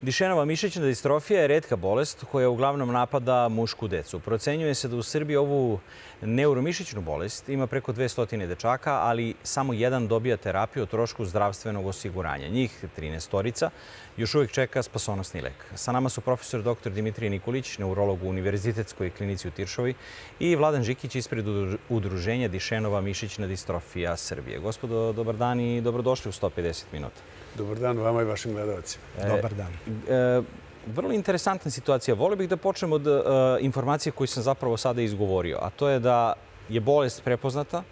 Dišenova mišićna distrofija je retka bolest koja uglavnom napada mušku decu. Procenjuje se da u Srbiji ovu neuromišićnu bolest ima preko 200 dečaka, ali samo jedan dobija terapiju o trošku zdravstvenog osiguranja. Njih 13 još uvijek čeka spasonosni lek. Sa nama su profesor dr. Dimitrije Nikolić, neurolog u Univerzitetskoj klinici u Tiršovi, i Vladan Žikić ispred udruženja Dišenova mišićna distrofija Srbije. Gospodo, dobar dan i dobrodošli u 150 minuta. Dobar dan vama i vašim gledalcima. Dobar dan. Vrlo interesantna situacija. Volio bih da počnem od informacije koju sam zapravo sada izgovorio, a to je da je bolest prepoznata,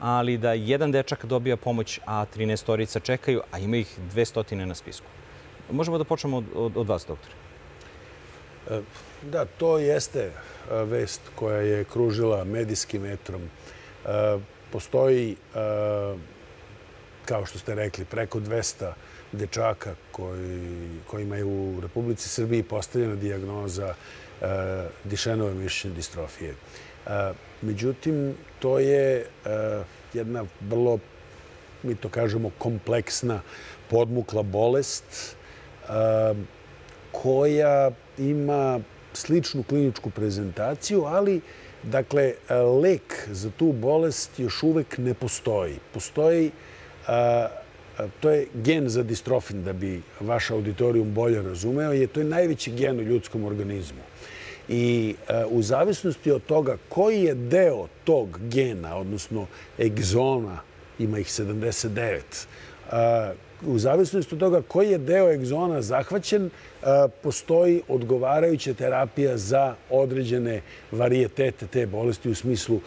ali da jedan dečak dobija pomoć, a 13 čekaju, a ima ih 200 na spisku. Možemo da počnemo od vas, doktore. Da, to jeste vest koja je kružila medijskim etrom. Postoji, kao što ste rekli, preko 200 dečaka kojima je u Republici Srbiji postavljena dijagnoza Dišenove mišićne distrofije. Međutim, to je jedna vrlo, mi to kažemo, kompleksna, podmukla bolest koja ima sličnu kliničku prezentaciju, ali dakle, lek za tu bolest još uvek ne postoji. Postoji to je gen za distrofin, da bi vaš auditorijum bolje razumeo, jer to je najveći gen u ljudskom organizmu. I u zavisnosti od toga koji je deo tog gena, odnosno egzona, ima ih 79, u zavisnosti od toga koji je deo egzona zahvaćen, postoji odgovarajuća terapija za određene varijetete te bolesti, u smislu,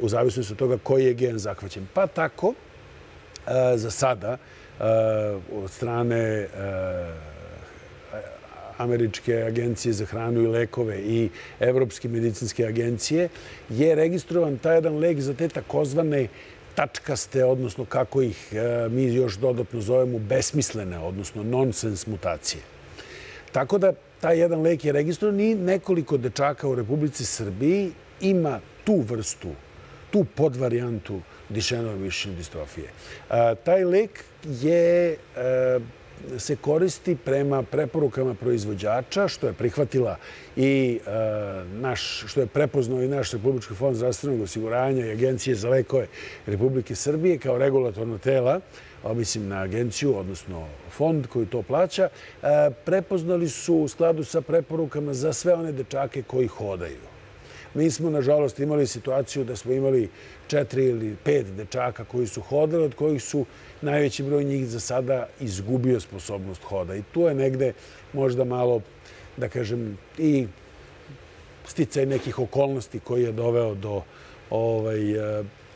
u zavisnosti od toga koji je gen zahvaćen. Pa tako, za sada, od strane Američke agencije za hranu i lekove i Evropske medicinske agencije, je registrovan taj jedan lek za te takozvane tačkaste, odnosno kako ih mi još dodatno zovemo besmislene, odnosno nonsens mutacije. Tako da taj jedan lek je registrovan i nekoliko dečaka u Republici Srbiji ima tu vrstu, tu podvarijantu Dišenove mišićne distrofije. Taj lek se koristi prema preporukama proizvođača, što je prihvatila i što je prepoznao i naš Republički fond zdravstvenog osiguranja i Agencije za lekove Republike Srbije kao regulatorna tela, mislim na agenciju, odnosno fond koji to plaća, prepoznali su u skladu sa preporukama za sve one dečake koji hodaju. Mi smo, nažalost, imali situaciju da smo imali 4 ili 5 dečaka koji su hodali, od kojih su najveći broj njih za sada izgubio sposobnost hoda. I tu je negde možda malo, da kažem, i sticaj nekih okolnosti koji je doveo do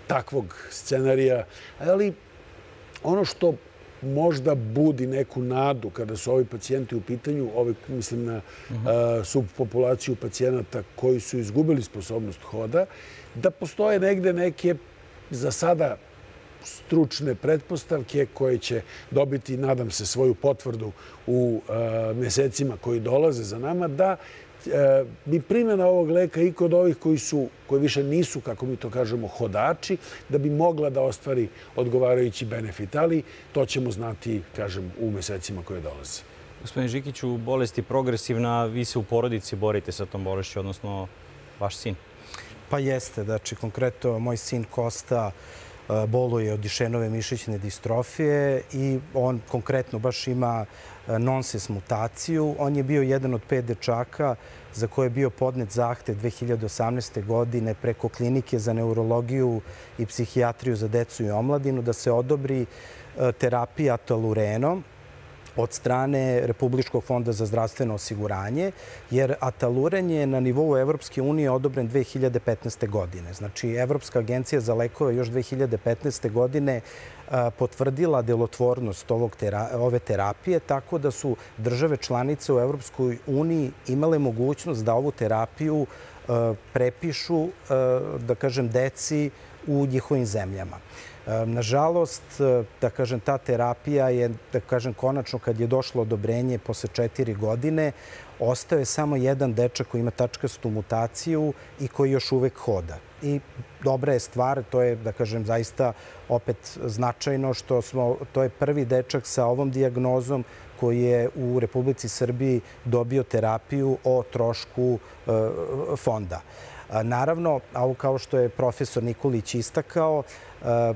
takvog scenarija. Ali ono što možda budi neku nadu kada su ovi pacijenti u pitanju, mislim na subpopulaciju pacijenata koji su izgubili sposobnost hoda, da postoje negde neke za sada stručne pretpostavke koje će dobiti, nadam se, svoju potvrdu u mesecima koji dolaze za nama, da bi primjena ovog leka i kod ovih koji više nisu, kako mi to kažemo, hodači, da bi mogla da ostvari odgovarajući benefit. Ali to ćemo znati, kažem, u mesecima koje dolaze. Gospodin Žikiću, bolest je progresivna, vi se u porodici borite sa tom bolešću, odnosno vaš sin. Pa jeste, znači konkretno moj sin Kosta boluje od Dišenove mišićne distrofije i on konkretno baš ima nonsens mutaciju. On je bio jedan od 5 dečaka za koje je bio podnet zahtev 2018. godine preko Klinike za neurologiju i psihijatriju za decu i omladinu da se odobri terapija Atalurenom od strane Republičkog fonda za zdravstveno osiguranje, jer Ataluren je na nivou Evropske unije odobren 2015. godine. Znači, Evropska agencija za lekove još 2015. godine potvrdila delotvornost ove terapije, tako da su države članice u Evropskoj uniji imale mogućnost da ovu terapiju prepišu, da kažem, deci u njihovim zemljama. Nažalost, da kažem, ta terapija je, da kažem, konačno kad je došlo odobrenje posle 4 godine, ostao je samo jedan dečak koji ima tačkastu mutaciju i koji još uvek hoda. I dobra je stvar, to je, da kažem, zaista opet značajno što smo, to je prvi dečak sa ovom dijagnozom koji je u Republici Srbiji dobio terapiju o trošku fonda. Naravno, kao što je profesor Nikolić istakao,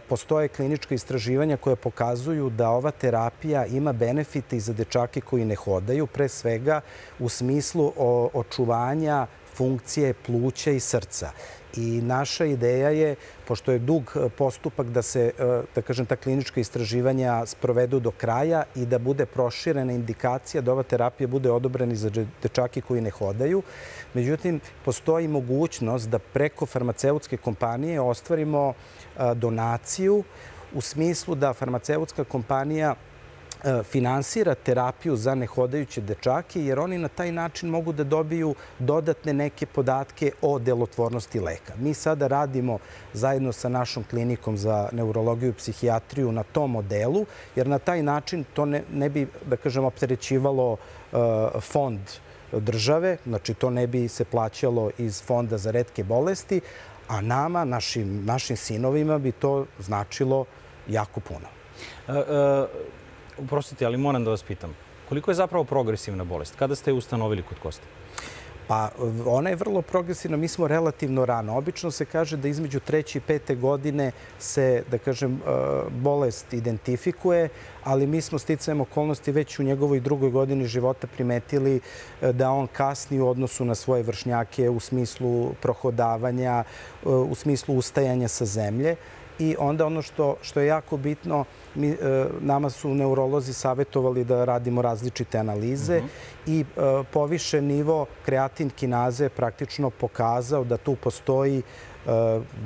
postoje klinička istraživanja koje pokazuju da ova terapija ima benefite i za dečake koji ne hodaju, pre svega u smislu očuvanja funkcije pluća i srca. I naša ideja je, pošto je dug postupak da se, da kažem, ta klinička istraživanja sprovedu do kraja i da bude proširena indikacija da ova terapija bude odobrena za dečake koji ne hodaju. Međutim, postoji mogućnost da preko farmaceutske kompanije ostvarimo donaciju u smislu da farmaceutska kompanija finansira terapiju za nehodajuće dečake, jer oni na taj način mogu da dobiju dodatne neke podatke o delotvornosti leka. Mi sada radimo zajedno sa našom klinikom za neurologiju i psihijatriju na tom modelu, jer na taj način to ne bi, da kažem, opterećivalo fond države, znači to ne bi se plaćalo iz Fonda za retke bolesti, a nama, našim sinovima, bi to značilo jako puno. Oprostite, ali moram da vas pitam, koliko je zapravo progresivna bolest? Kada ste je ustanovili kod Koste? Pa, ona je vrlo progresivna. Mi smo relativno rano. Obično se kaže da između 3. i 5. godine se, da kažem, bolest identifikuje, ali mi smo sticajem okolnosti već u njegovoj 2. godini života primetili da on kasni u odnosu na svoje vršnjake u smislu prohodavanja, u smislu ustajanja sa zemlje. I onda ono što je jako bitno, nama su neurolozi savjetovali da radimo različite analize i poviše nivo kreatin kinaze je praktično pokazao da tu postoji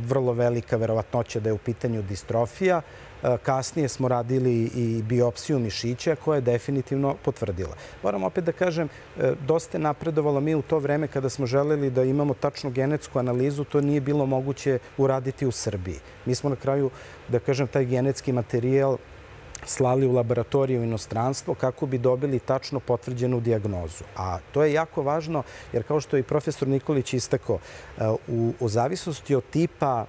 vrlo velika verovatnoća da je u pitanju distrofija. Kasnije smo radili i biopsiju mišića koja je definitivno potvrdila. Moram opet da kažem, dosta je napredovalo. Mi u to vreme kada smo želeli da imamo tačnu genetsku analizu, to nije bilo moguće uraditi u Srbiji. Mi smo na kraju, da kažem, taj genetski materijal slali u laboratoriju u inostranstvo kako bi dobili tačno potvrđenu dijagnozu. A to je jako važno jer, kao što je i profesor Nikolić istakao, u zavisnosti od tipa,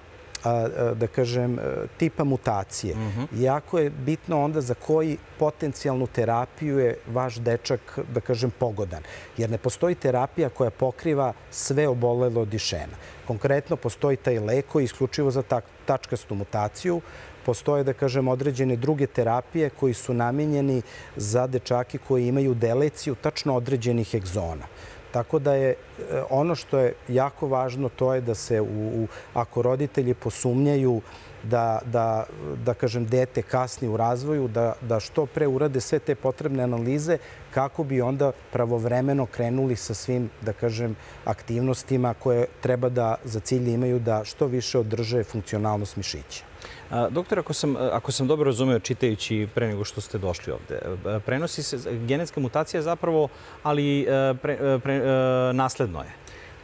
da kažem, tipa mutacije. Jako je bitno onda za koji potencijalnu terapiju je vaš dečak, da kažem, pogodan. Jer ne postoji terapija koja pokriva sve obolelo od Dišena. Konkretno, postoji taj lek koji je isključivo za tačkastu mutaciju. Postoje, da kažem, određene druge terapije koji su namenjeni za dečake koji imaju deleciju tačno određenih egzona. Tako da je ono što je jako važno, to je da se, ako roditelji posumnjaju da kažem, dete kasni u razvoju, da što pre urade sve te potrebne analize kako bi onda pravovremeno krenuli sa svim, da kažem, aktivnostima koje treba da za cilj imaju da što više održe funkcionalnost mišića. Doktor, ako sam dobro razumeo čitajući pre nego što ste došli ovde, prenosi se genetska mutacija zapravo, ali nasledno je.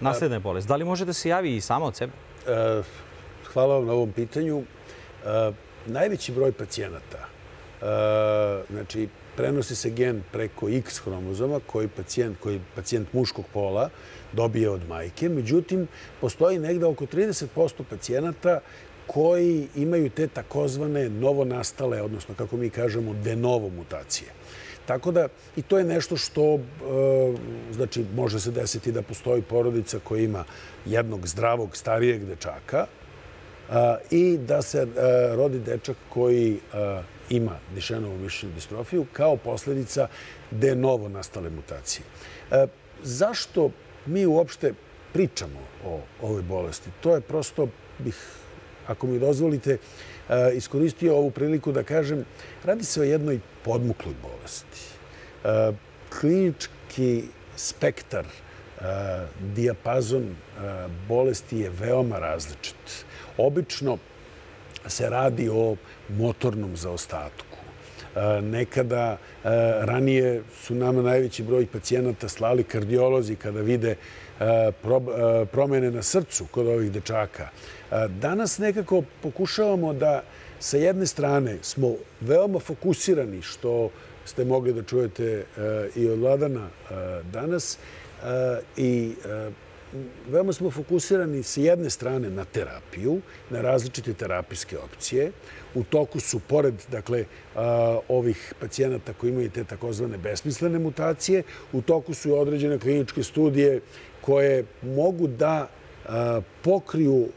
Nasledna je bolest. Da li može da se javi i sama od sebe? Hvala vam na ovom pitanju. Najveći broj pacijenata, znači, prenosi se gen preko X hromozoma koji pacijent muškog pola dobije od majke. Međutim, postoji negde oko 30% pacijenata koji imaju te takozvane novonastale, odnosno, kako mi kažemo, de novo mutacije. Tako da, i to je nešto što, znači, može se desiti da postoji porodica koja ima jednog zdravog, starijeg dečaka i da se rodi dečak koji ima Dišenovu mišićnu distrofiju kao posljedica de novo nastale mutacije. Zašto mi uopšte pričamo o ovoj bolesti? To je prosto, ako mi dozvolite, iskoristio ovu priliku da kažem, radi se o jednoj podmukloj bolesti. Klinički spektar, dijapazon bolesti je veoma različit. Obično se radi o motornom zaostatku. Nekada, ranije su nama najveći broj pacijenata slali kardiolozi kada vide promjene na srcu kod ovih dečaka. Danas nekako pokušavamo da sa jedne strane smo veoma fokusirani, što ste mogli da čujete i od Vladana danas, i veoma smo fokusirani s jedne strane na terapiju, na različite terapijske opcije. U toku su, pored ovih pacijenata koji imaju te takozvane besmislene mutacije, u toku su i određene kliničke studije koje mogu da pokriju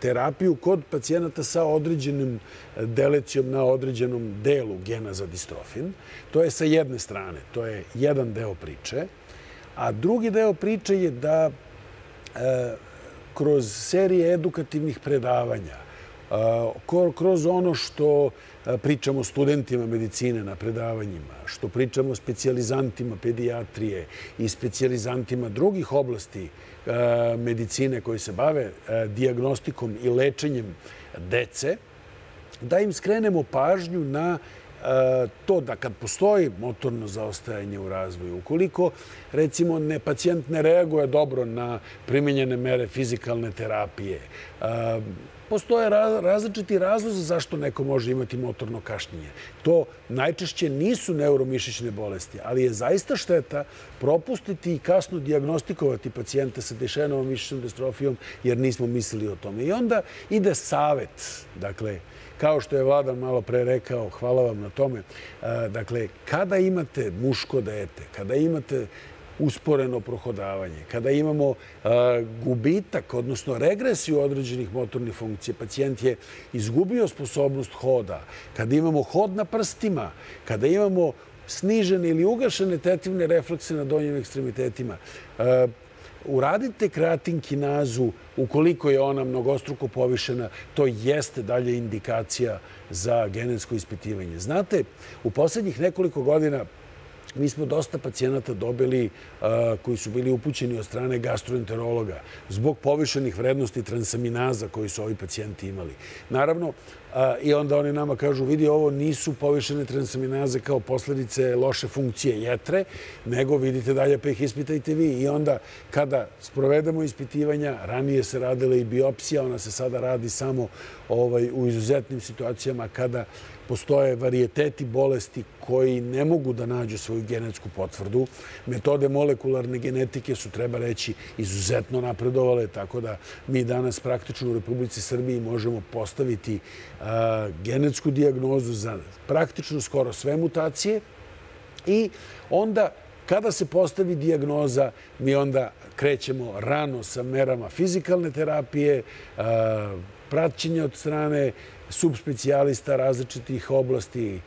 terapiju kod pacijenata sa određenim delecijom na određenom delu gena za distrofin. To je sa jedne strane, to je jedan deo priče. A drugi deo priče je da kroz serije edukativnih predavanja, kroz ono što pričamo studentima medicine na predavanjima, što pričamo specijalizantima pedijatrije i specijalizantima drugih oblasti medicine koji se bave dijagnostikom i lečenjem dece, da im skrenemo pažnju na to da kad postoji motorno zaostajanje u razvoju, ukoliko recimo pacijent ne reaguje dobro na primenjene mere fizikalne terapije, postoje različiti razlozi zašto neko može imati motorno kašnjenje. To najčešće nisu neuromišićne bolesti, ali je zaista šteta propustiti i kasno dijagnostikovati pacijente sa Dišenovom mišićnom distrofijom jer nismo mislili o tome. I onda ide savet, dakle, kao što je Vladan malo pre rekao, hvala vam na tome, dakle, kada imate muško dete, kada imate usporeno prohodavanje, kada imamo gubitak, odnosno regresiju određenih motornih funkcija, pacijent je izgubio sposobnost hoda, kada imamo hod na prstima, kada imamo snižene ili ugašene tetivne reflekse na donjim ekstremitetima, uradite kreatin kinazu, ukoliko je ona mnogostruko povišena, to jeste dalje indikacija za genetsko ispitivanje. Znate, u poslednjih nekoliko godina mi smo dosta pacijenata dobili koji su bili upućeni od strane gastroenterologa zbog povišenih vrednosti transaminaza koji su ovi pacijenti imali. Naravno, i onda oni nama kažu, vidi, ovo nisu povišene transaminaze kao posljedice loše funkcije jetre, nego vidite dalje pa ih ispitajte vi. I onda kada sprovedemo ispitivanja, ranije se radila i biopsija, ona se sada radi samo u izuzetnim situacijama kada postoje varijeteti bolesti koji ne mogu da nađu svoju genetsku potvrdu. Metode molekularne genetike su, treba reći, izuzetno napredovale, tako da mi danas praktično u Republici Srbiji možemo postaviti genetsku dijagnozu za praktično skoro sve mutacije i onda kada se postavi dijagnoza, mi onda krećemo rano sa merama fizikalne terapije, praćenje od strane subspecijalista različitih oblasti,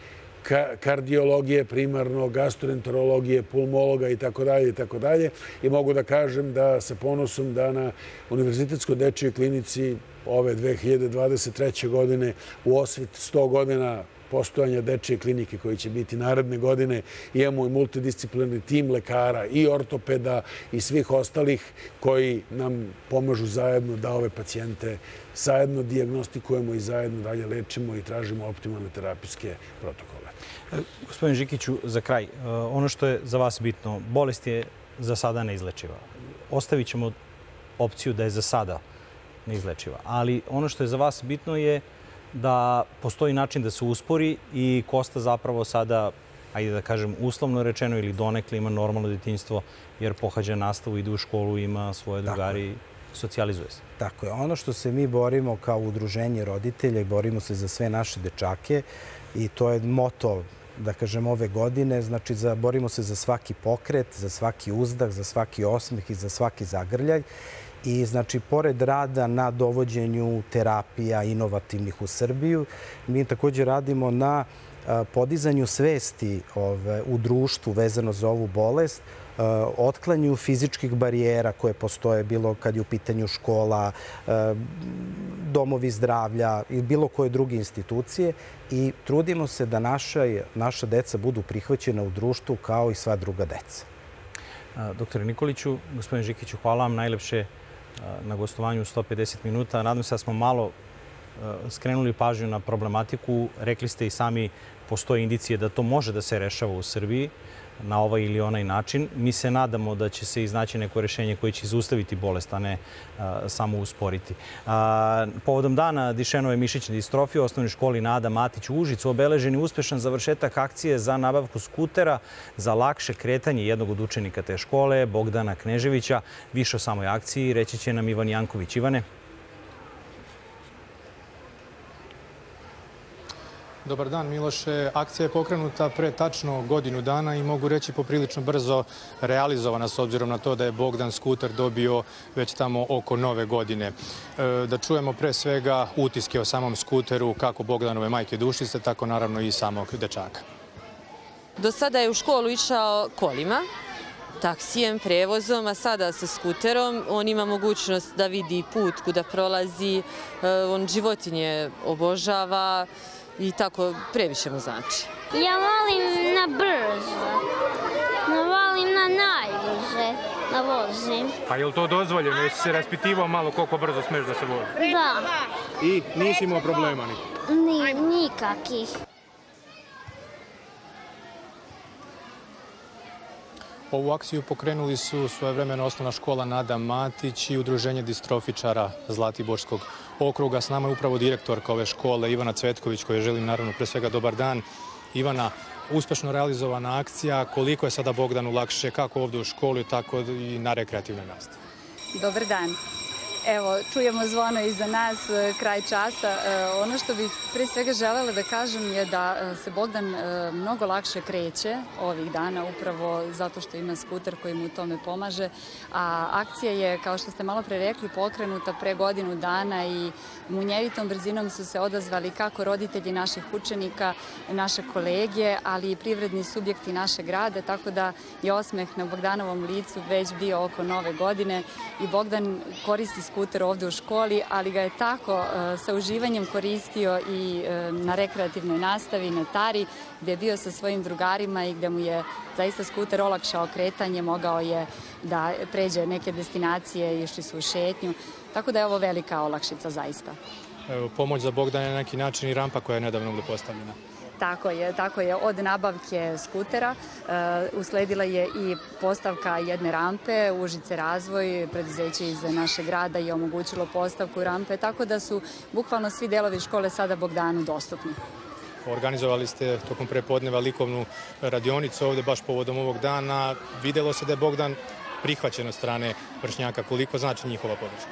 kardiologije primarno, gastroenterologije, pulmologa itd. I mogu da kažem da sa ponosom da na Univerzitetskoj dečijoj klinici ove 2023. godine u osvit 100 godina postojanja dečije klinike koji će biti naredne godine. Imamo i multidisciplinarni tim lekara i ortopeda i svih ostalih koji nam pomažu zajedno da ove pacijente zajedno dijagnostikujemo i zajedno dalje lečimo i tražimo optimalne terapijske protokole. Gospodin Žikiću, za kraj, ono što je za vas bitno, bolest je za sada neizlečiva. Ostavit ćemo opciju da je za sada neizlečiva, ali ono što je za vas bitno je da postoji način da se uspori i Kosta zapravo sada, ajde da kažem, uslovno rečeno ili donekle ima normalno detinjstvo jer pohađa nastavu, ide u školu, ima svoje drugari i socijalizuje se. Tako je. Ono što se mi borimo kao udruženje roditelja i borimo se za sve naše dečake i to je moto, da kažem, ove godine. Znači, borimo se za svaki pokret, za svaki uzdah, za svaki osmeh i za svaki zagrljaj. I znači, pored rada na dovođenju terapija inovativnih u Srbiju, mi također radimo na podizanju svesti u društvu vezano za ovu bolest, otklanju fizičkih barijera koje postoje, bilo kad je u pitanju škola, domovi zdravlja i bilo koje druge institucije. I trudimo se da naša deca budu prihvaćena u društvu kao i sva druga deca. Doktore Nikoliću, gospodine Žikiću, hvala vam najlepše na gostovanju 150 minuta. Nadam se da smo malo skrenuli pažnju na problematiku. Rekli ste i sami, postoje indicije da to može da se rešava u Srbiji. na ovaj ili onaj način. Mi se nadamo da će se iznaći neko rješenje koje će zaustaviti bolest, a ne samo usporiti. Povodom dana Dišenove mišićne distrofije u osnovnoj školi Nada Matić u Užicu obeležen je uspešan završetak akcije za nabavku skutera za lakše kretanje jednog od učenika te škole, Bogdana Kneževića. Više o samoj akciji reći će nam Ivan Janković. Ivane. Dobar dan, Miloše. Akcija je pokrenuta pre tačno godinu dana i mogu reći poprilično brzo realizovana s obzirom na to da je Bogdan skuter dobio već tamo oko nove godine. Da čujemo pre svega utiske o samom skuteru, kako Bogdanove majke Dušice, tako naravno i samog dečaka. Do sada je u školu išao kolima, taksijem, prevozom, a sada sa skuterom. On ima mogućnost da vidi put kuda prolazi, on životinje obožava, i tako previše mu znači. Ja volim na brzo, volim na najbrže da vozim. A je li to dozvoljeno? Jesi se raspitivao malo koliko brzo smeš da se vozi? Da. I nisi imao problema nikakvih? Nikakvih. Ovu akciju pokrenuli su svojevremeno osnovna škola Nada Matić i udruženje distrofičara Zlatiborskog okruga. S nama je upravo direktorka ove škole, Ivana Cvetković, koju želim naravno pre svega dobar dan. Ivana, uspešno realizovana akcija, koliko je sada Bogdanu lakše, kako ovdje u školi, tako i na rekreativnoj nastavi? Dobar dan. Evo, čujemo zvono iza nas, kraj časa. Ono što bih pre svega želela da kažem je da se Bogdan mnogo lakše kreće ovih dana, upravo zato što ima skuter koji mu u tome pomaže. A akcija je, kao što ste malo pre rekli, pokrenuta pre godinu dana i munjevitom brzinom su se odazvali kako roditelji naših učenika, naše kolege, ali i privredni subjekti našeg grada, tako da je osmeh na Bogdanovom licu već bio oko nove godine i Bogdan koristi skuter ovdje u školi, ali ga je tako sa uživanjem koristio i na rekreativnoj nastavi, na Tari, gdje je bio sa svojim drugarima i gdje mu je zaista skuter olakšao kretanje, mogao je da pređe neke destinacije, išli su u šetnju, tako da je ovo velika olakšica zaista. Pomoć za Bogdana je na neki način i rampa koja je nedavno postavljena. Tako je. Od nabavke skutera usledila je i postavka jedne rampe. Užice razvoj, preduzeće iz našeg grada, je omogućilo postavku rampe, tako da su bukvalno svi delovi škole sada Bogdanu dostupni. Organizovali ste tokom prepodneva likovnu radionicu ovdje baš povodom ovog dana. Videlo se da je Bogdan prihvaćen od strane vršnjaka. Koliko znači njihova podrška?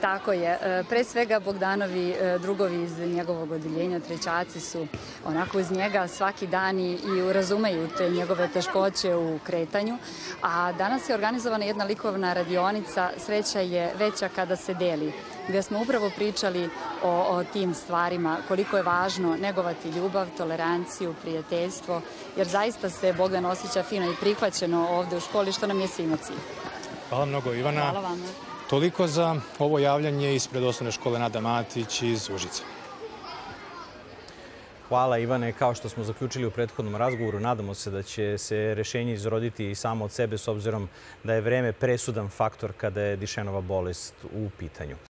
Tako je. Pre svega Bogdanovi drugovi iz njegovog odeljenja, trećaci, su onako uz njega svaki dan i razumeju te njegove teškoće u kretanju. A danas je organizovana jedna likovna radionica Sreća je veća kada se deli, gdje smo upravo pričali o tim stvarima, koliko je važno negovati ljubav, toleranciju, prijateljstvo, jer zaista se Bogdan osjeća fino i prihvaćeno ovdje u školi, što nam je svima cilj. Hvala mnogo, Ivana. Hvala vam. Toliko za ovo javljanje ispred osnovne škole Nada Matić iz Užica. Hvala, Ivane. Kao što smo zaključili u prethodnom razgovoru, nadamo se da će se rješenje izroditi i samo od sebe, s obzirom da je vreme presudan faktor kada je Dišenova bolest u pitanju.